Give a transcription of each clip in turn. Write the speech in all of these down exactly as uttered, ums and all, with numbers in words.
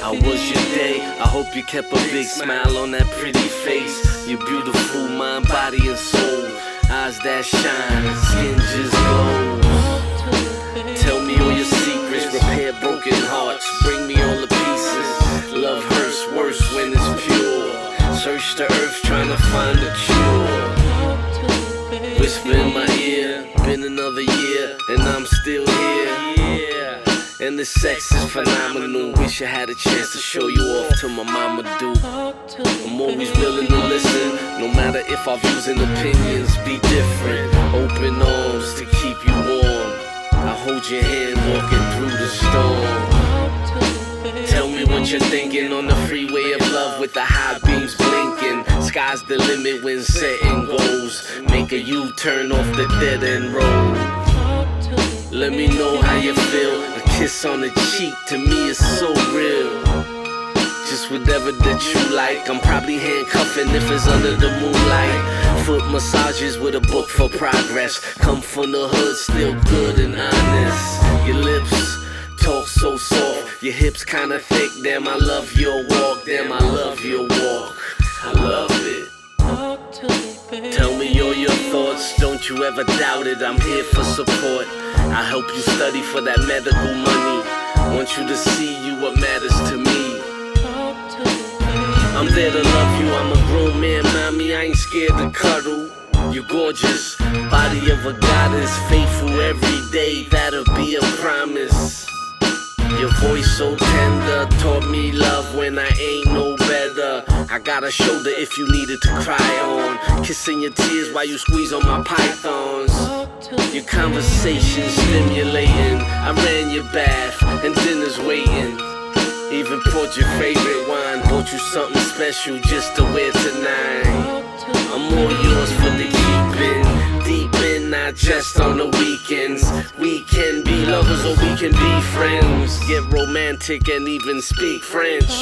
How was your day? I hope you kept a big smile on that pretty face. You're beautiful, mind, body, and soul. Eyes that shine, skin just glows. Tell me all your secrets, repair broken hearts. Bring me all the pieces. Love hurts worse when it's pure. Search the earth trying to find a cure. Whisper in my ear, been another year, and I'm still here. And the sex is phenomenal. Wish I had a chance to show you off to my mama do. I'm always willing to listen, no matter if our views and opinions be different. Open arms to keep you warm. I hold your hand walking through the storm. Tell me what you're thinking on the freeway of love with the high beams blinking. Sky's the limit when setting goals. Make a U-turn off the dead end road. Let me know how you feel. A kiss on the cheek to me is so real. Just whatever that you like. I'm probably handcuffing if it's under the moonlight. Foot massages with a book for progress. Come from the hood, still good and honest. Your lips talk so soft. Your hips kinda thick. Damn, I love your walk. Damn, I love your walk. I love it. Tell me all your thoughts, don't you ever doubt it, I'm here for support. I help you study for that medical money. Want you to see you what matters to me. I'm there to love you, I'm a grown man, mommy, I ain't scared to cuddle. You're gorgeous, body of a goddess, faithful every day, that'll be a promise. Your voice so tender, taught me love when I ain't no better. I got a shoulder if you needed to cry on. Kissing your tears while you squeeze on my pythons. Your conversation stimulating. I ran your bath and dinner's waiting. Even poured your favorite wine. Bought you something special just to wear tonight. I'm all yours for the keeping. Deep in, not just on the weekends. We can be lovers or we can be friends. Get romantic and even speak French.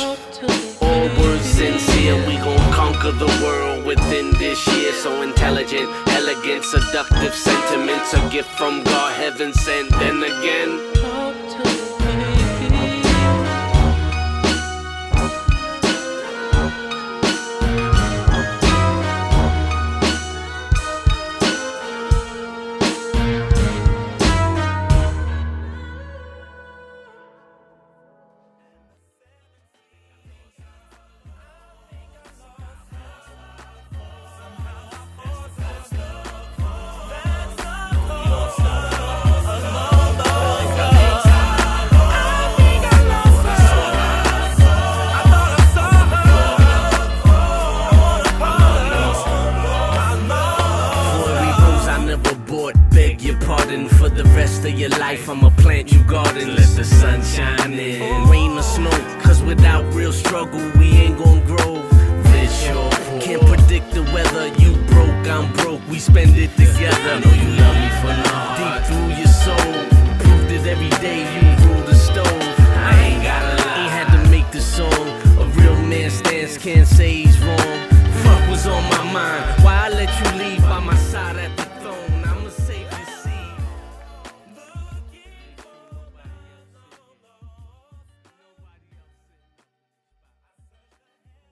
All words sincere, we gon' conquer the world within this year. So intelligent, elegant, seductive sentiments. A gift from God, heaven sent, then again. Can't say